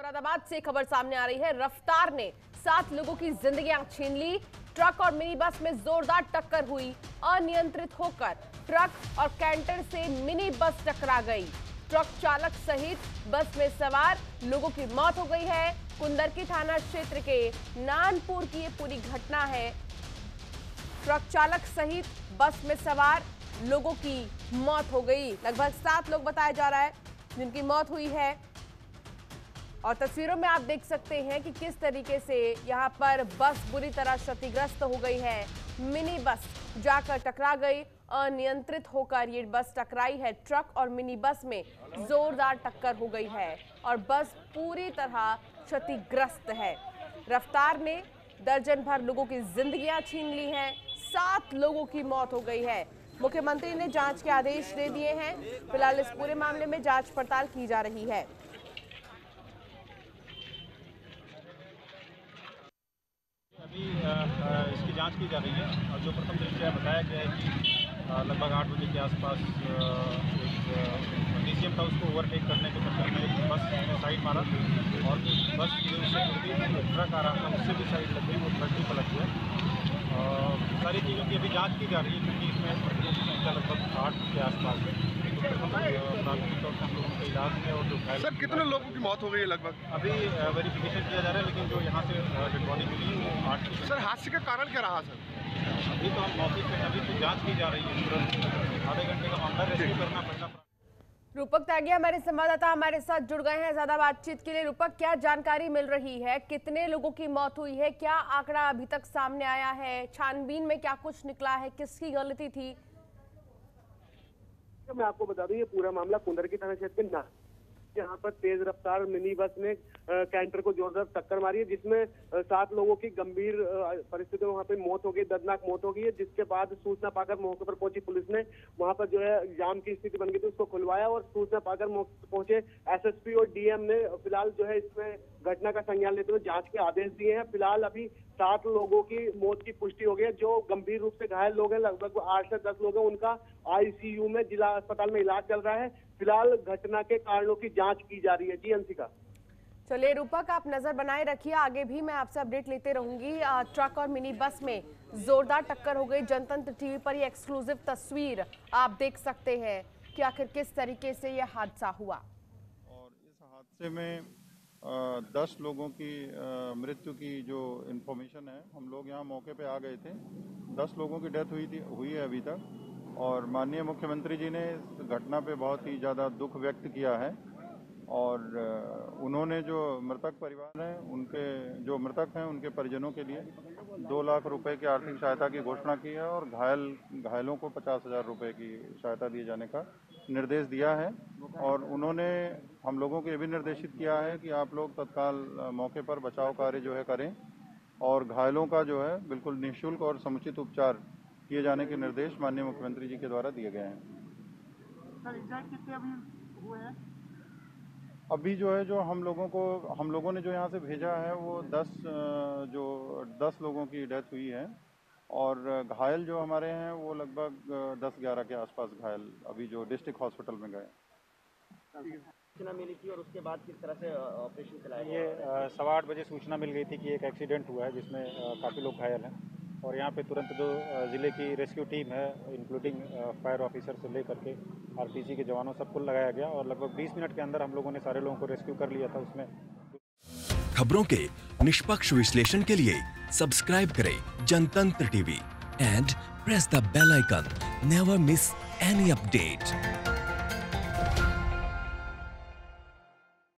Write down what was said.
मुरादाबाद से खबर सामने आ रही है। रफ्तार ने 7 लोगों की जिंदगियां छीन ली। ट्रक और मिनी बस में जोरदार टक्कर हुई। अनियंत्रित होकर ट्रक और कैंटर से मिनी बस टकरा गई। ट्रक चालक सहित बस में सवार लोगों की मौत हो गई है। कुंदरकी थाना क्षेत्र के नानपुर की ये पूरी घटना है। ट्रक चालक सहित बस में सवार लोगों की मौत हो गई। लगभग 7 लोग बताया जा रहा है जिनकी मौत हुई है। और तस्वीरों में आप देख सकते हैं कि किस तरीके से यहाँ पर बस बुरी तरह क्षतिग्रस्त हो गई है। मिनी बस जाकर टकरा गई। अनियंत्रित होकर ये बस टकराई है। ट्रक और मिनी बस में जोरदार टक्कर हो गई है और बस पूरी तरह क्षतिग्रस्त है। रफ्तार ने दर्जन भर लोगों की जिंदगियां छीन ली हैं। 7 लोगों की मौत हो गई है। मुख्यमंत्री ने जांच के आदेश दे दिए हैं। फिलहाल इस पूरे मामले में जांच पड़ताल की जा रही है। अभी इसकी जांच की जा रही है और जो प्रथम दृष्टया बताया गया है कि लगभग 8 बजे के आसपास डीसीएम था, उसको ओवरटेक करने के चक्कर में एक बस ने साइड मारा और बस जो ट्रक आ रहा था उससे भी साइड लग गई, वो ट्रक भी पलट गया। सारी चीज़ों की अभी जांच की जा रही है क्योंकि इसमें लगभग 8 के आसपास है। प्राथमिक तौर पर हम लोगों का इलाज है और जो घायल। सर, कितने लोगों की मौत हो गई है? लगभग अभी वेरिफिकेशन किया जा रहा है, लेकिन जो यहाँ से डेड बॉडी मिली वो 8। सर, हादसे का कारण क्या रहा? सर, अभी तो हम मौके पर, अभी तो जांच की जा रही है। तुरंत आधे घंटे का मामला रेस्क्यू करना पड़ा। रूपक त्यागिया हमारे संवाददाता हमारे साथ जुड़ गए हैं ज्यादा बातचीत के लिए। रूपक, क्या जानकारी मिल रही है? कितने लोगों की मौत हुई है? क्या आंकड़ा अभी तक सामने आया है? छानबीन में क्या कुछ निकला है? किसकी गलती थी? मैं आपको बता दूं, ये पूरा मामला कुंदरकी थाना क्षेत्र में, यहाँ पर तेज रफ्तार मिनी बस ने कैंटर को जोरदार टक्कर मारी है, जिसमें 7 लोगों की गंभीर परिस्थितियों में वहाँ पे मौत हो गई, दर्दनाक मौत हो गई है। जिसके बाद सूचना पाकर मौके पर पहुंची पुलिस ने वहाँ पर जो है जाम की स्थिति बन गई थी, उसको खुलवाया और सूचना पाकर मौके पर पहुंचे एसएसपी और डीएम ने फिलहाल जो है इसमें घटना का संज्ञान लेते हुए जाँच के आदेश दिए हैं। फिलहाल अभी 7 लोगों की मौत की पुष्टि हो गई है। जो गंभीर रूप से घायल लोग हैं, लगभग 8 से 10 लोग हैं, उनका आईसीयू में जिला अस्पताल में इलाज चल रहा है। फिलहाल घटना के कारणों की जांच की जा रही है। जी अंशिका। चलिए रूपक, आप नजर बनाए रखिए, आगे भी मैं आपसे अपडेट लेते रहूंगी। ट्रक और मिनी बस में जोरदार टक्कर हो गई। जनतंत्र टीवी पर ये एक्सक्लूसिव तस्वीर आप देख सकते हैं कि आखिर किस तरीके से यह हादसा हुआ। और इस हादसे में 10 लोगों की मृत्यु की जो इन्फॉर्मेशन है, हम लोग यहाँ मौके पर आ गए थे। 10 लोगों की डेथ हुई है अभी तक। और माननीय मुख्यमंत्री जी ने इस घटना पे बहुत ही ज़्यादा दुख व्यक्त किया है और उन्होंने जो मृतक परिवार हैं, उनके जो मृतक हैं उनके परिजनों के लिए 2 लाख रुपए की आर्थिक सहायता की घोषणा की है और घायलों को 50,000 रुपये की सहायता दिए जाने का निर्देश दिया है। और उन्होंने हम लोगों को ये भी निर्देशित किया है कि आप लोग तत्काल मौके पर बचाव कार्य जो है करें और घायलों का जो है बिल्कुल निःशुल्क और समुचित उपचार किए जाने के निर्देश माननीय मुख्यमंत्री जी के द्वारा दिए गए हैं। सर, एग्जैक्ट कितने अभी हुए हैं? अभी जो है, जो हम लोगों ने जो यहाँ से भेजा है वो 10 लोगों की डेथ हुई है और घायल जो हमारे हैं वो लगभग 10-11 के आसपास घायल अभी जो डिस्ट्रिक्ट हॉस्पिटल में गए। सूचना मिली थी और उसके बाद किस तरह से ऑपरेशन चलाया? ये 8:15 बजे सूचना मिल गई थी कि एक एक्सीडेंट हुआ है जिसमें काफ़ी लोग घायल हैं और यहाँ पे तुरंत जो ज़िले की रेस्क्यू टीम है, इंक्लूडिंग फायर ऑफिसर से लेकर के आरपीसी के जवानों, सबको लगाया गया और लगभग 20 मिनट के अंदर हम लोगों ने सारे लोगों को रेस्क्यू कर लिया था। उसमें खबरों के निष्पक्ष विश्लेषण के लिए सब्सक्राइब करें Jantantra TV and press the bell icon. Never miss any update.